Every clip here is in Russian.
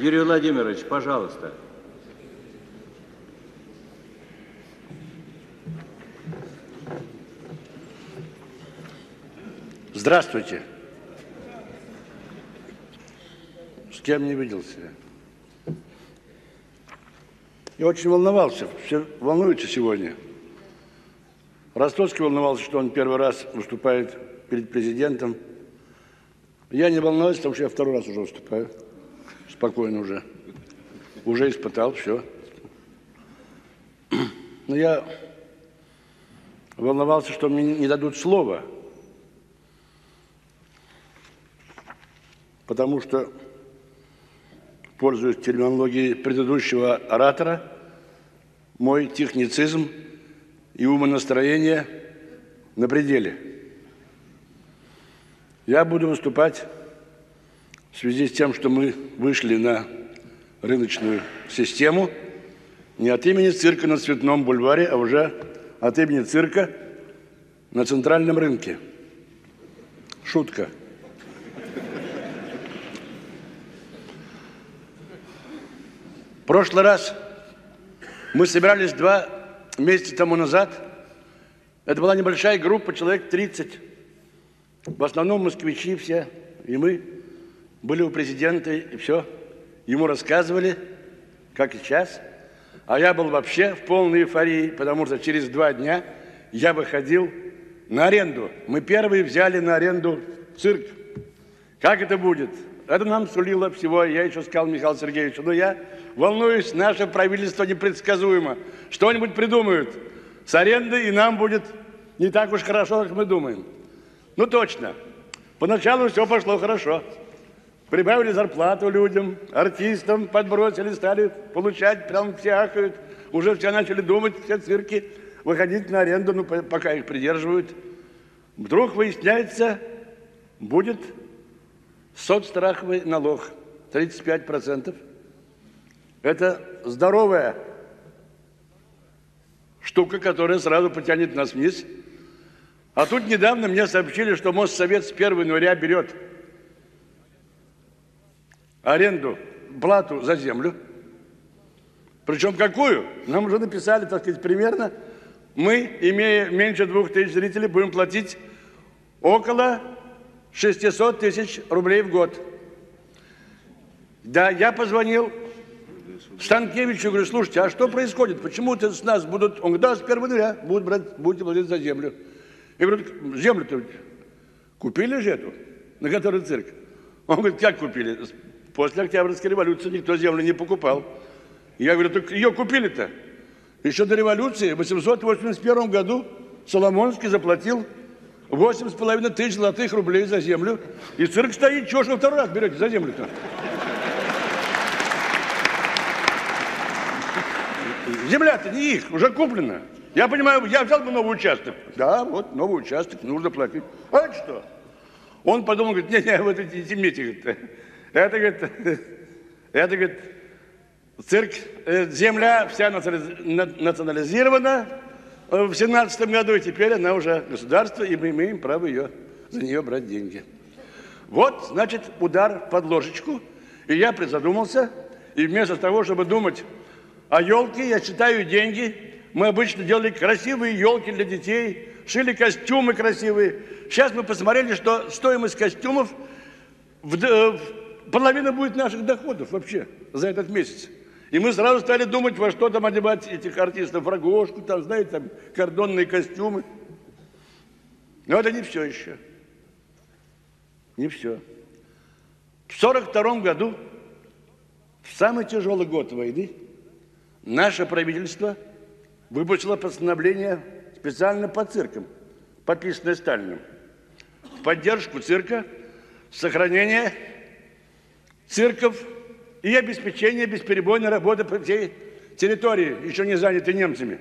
Юрий Владимирович, пожалуйста. Здравствуйте. С кем не виделся? Я очень волновался. Все волнуются сегодня. Ростовский волновался, что он первый раз выступает перед президентом. Я не волнуюсь, потому что я второй раз уже выступаю. Спокойно уже. Уже испытал, все. Но я волновался, что мне не дадут слова. Потому что, пользуясь терминологией предыдущего оратора, мой техницизм и умонастроение на пределе. Я буду выступать в связи с тем, что мы вышли на рыночную систему не от имени цирка на Цветном бульваре, а уже от имени цирка на центральном рынке. Шутка. В прошлый раз мы собирались 2 месяца тому назад. Это была небольшая группа, человек 30. В основном москвичи все, и мы были у президента, и все. Ему рассказывали, как и сейчас. А я был вообще в полной эйфории, потому что через 2 дня я выходил на аренду. Мы первые взяли на аренду цирк. Как это будет? Это нам сулило всего. Я еще сказал Михаилу Сергеевичу, но я волнуюсь, наше правительство непредсказуемо. Что-нибудь придумают с арендой, и нам будет не так уж хорошо, как мы думаем. Ну точно. Поначалу все пошло хорошо. Прибавили зарплату людям, артистам подбросили, стали получать, прям все ахают. Уже все начали думать, все цирки выходить на аренду, ну пока их придерживают. Вдруг выясняется, будет соцстраховый налог 35%. Это здоровая штука, которая сразу потянет нас вниз. А тут недавно мне сообщили, что Моссовет с 1 января берет аренду, плату за землю. Причем какую? Нам уже написали, так сказать, примерно. Мы, имея меньше 2000 зрителей, будем платить около 600 тысяч рублей в год. Да, я позвонил Станкевичу, говорю, слушайте, а что происходит? Почему-то с нас будут... Он говорит, да, с 1 января будете платить за землю. Я говорю, землю-то купили же эту, на которой цирк? Он говорит, как купили? После Октябрьской революции никто землю не покупал. Я говорю, так ее купили-то. Еще до революции, в 1881 году Соломонский заплатил 8,5 тысяч золотых рублей за землю. И цирк стоит, чего же вы второй раз берете за землю-то? Земля-то не их, уже куплена. Я понимаю, я взял бы новый участок. Да, вот новый участок, нужно платить. А это что? Он подумал, говорит, не-не, вот эти земли-то. Это, говорит, цирк, земля вся национализирована в 17 году, и теперь она уже государство, и мы имеем право за нее брать деньги. Вот, значит, удар под ложечку, и я призадумался, и вместо того, чтобы думать о елке, я считаю деньги. Мы обычно делали красивые елки для детей, шили костюмы красивые. Сейчас мы посмотрели, что стоимость костюмов половина будет наших доходов вообще за этот месяц. И мы сразу стали думать, во что там одевать этих артистов, рогожку, там, знаете, там, кордонные костюмы. Но это не все еще. Не все. В 1942 году, в самый тяжелый год войны, наше правительство выпустило постановление специально по циркам, подписанное Сталиным, в поддержку цирка, сохранение цирков и обеспечение бесперебойной работы по всей территории, еще не занятой немцами.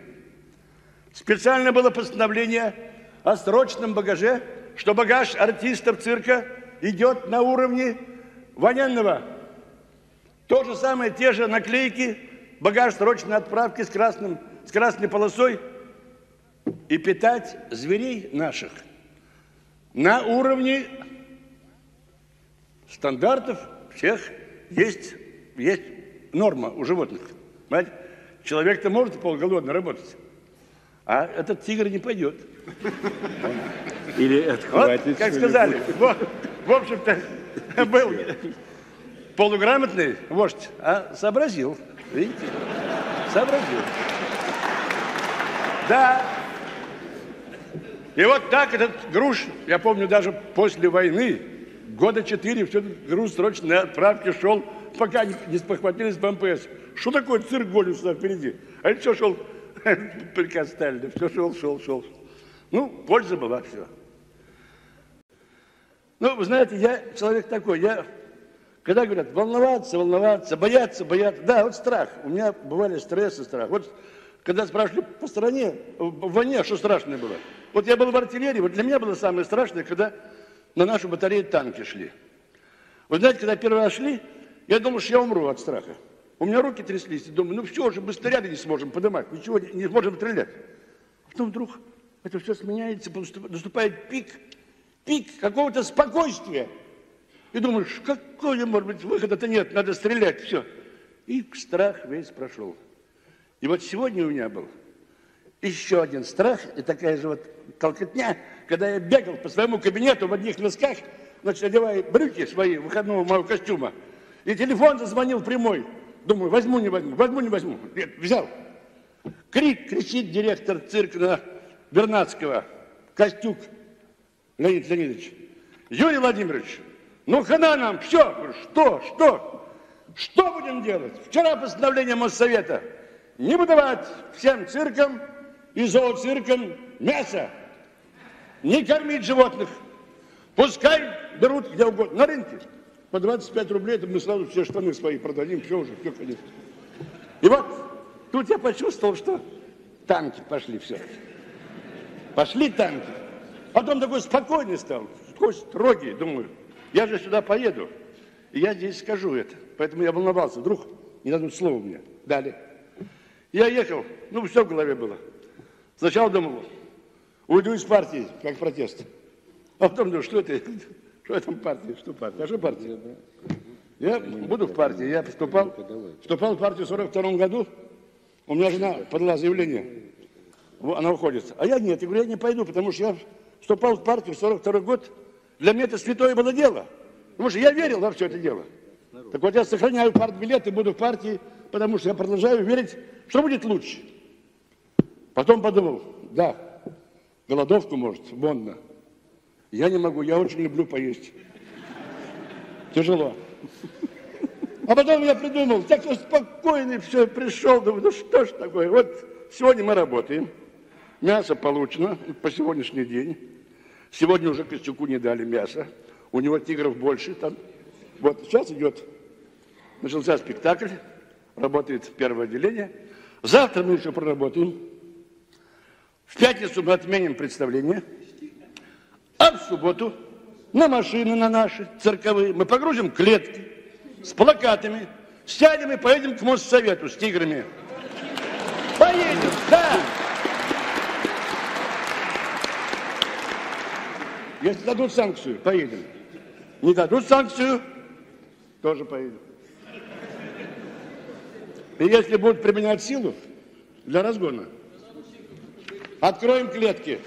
Специально было постановление о срочном багаже, что багаж артистов цирка идет на уровне военного. То же самое, те же наклейки, багаж срочной отправки с красной полосой, и питать зверей наших на уровне стандартов всех есть есть норма у животных. Понимаете? Человек-то может полголодно работать, а этот тигр не пойдет. Или отхватит. Вот, как сказали, в общем-то, был полуграмотный вождь, а сообразил. Видите? Сообразил. Да. И вот так этот груз, я помню, даже после войны, года 4, все этот груз срочно на отправке шел, пока не спохватились по МПС. Что такое цирк голем сюда впереди? А это все шел, приказ Сталина, все шел. Ну, польза была все. Ну, вы знаете, я человек такой, я, когда говорят, волноваться, бояться, да, вот страх. У меня бывали стрессы, страх. Вот когда спрашивали по стране, в войне, что страшное было. Вот я был в артиллерии, вот для меня было самое страшное, когда на нашу батарею танки шли. Вы знаете, когда первый раз шли, я думал, что я умру от страха. У меня руки тряслись, и думаю, ну все, уже быстряды не сможем поднимать, ничего не сможем стрелять. А потом вдруг это все сменяется, наступает пик какого-то спокойствия. И думаешь, какой, может быть, выхода-то нет, надо стрелять, все. И страх весь прошел. И вот сегодня у меня был еще один страх, и такая же вот толкотня, когда я бегал по своему кабинету в одних носках, значит, одевая брюки свои, выходного моего костюма, и телефон зазвонил прямой. Думаю, возьму, не возьму. Нет, взял. Кричит директор цирка на Бернацкого, Костюк Леонид Санинович. Юрий Владимирович, ну хана нам, все, что будем делать? Вчера постановление Моссовета. Не выдавать всем циркам и зооциркам мясо. Не кормить животных. Пускай берут где угодно, на рынке. По 25 рублей, это мы сразу все штаны свои продадим, все уже, все, конечно. И вот тут я почувствовал, что танки пошли все. Пошли танки. Потом такой спокойный стал, такой строгий, думаю. Я же сюда поеду, и я здесь скажу это. Поэтому я волновался, вдруг не дадут слова мне. Далее. Я ехал, ну все в голове было. Сначала думал, уйду из партии, как протест. А потом думал, что партия? А что партия? Я буду в партии. Я вступал в партию в 1942 году. У меня жена подала заявление. Она уходит. А я нет. Я говорю, я не пойду, потому что я вступал в партию в 1942 год. Для меня это святое было дело. Потому что я верил во все это дело. Так вот я сохраняю партбилет и буду в партии, потому что я продолжаю верить, что будет лучше. Потом подумал, да, голодовку может, модно. Я не могу, я очень люблю поесть. Тяжело. А потом я придумал, такой спокойный, все, пришел, думаю, ну что ж такое. Вот сегодня мы работаем, мясо получено по сегодняшний день. Сегодня уже Костюку не дали мясо, у него тигров больше там. Вот сейчас идет, начался спектакль, работает первое отделение. Завтра мы еще проработаем. В пятницу мы отменим представление. А в субботу на машины на наши цирковые мы погрузим клетки с плакатами, сядем и поедем к Моссовету с тиграми. Поедем, да! Если дадут санкцию, поедем. Не дадут санкцию, тоже поедем. И если будут применять силу для разгона, откроем клетки.